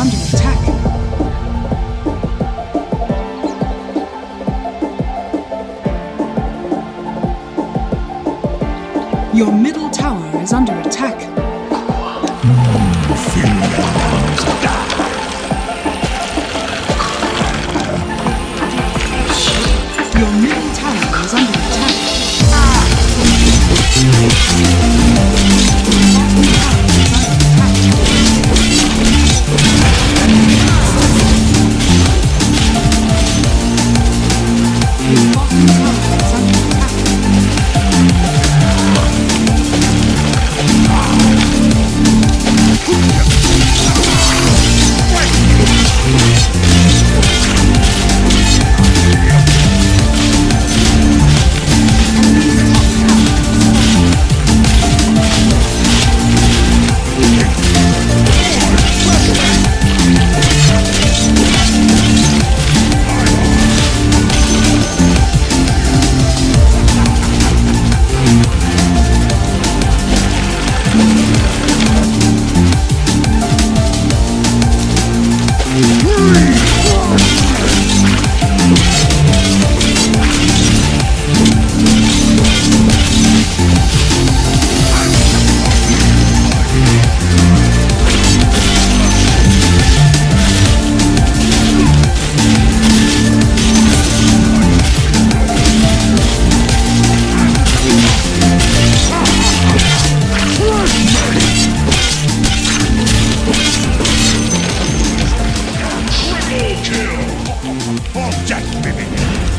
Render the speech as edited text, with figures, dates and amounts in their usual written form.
under attack. Your middle tower is under attack. Your middle tower is under attack. Object, baby!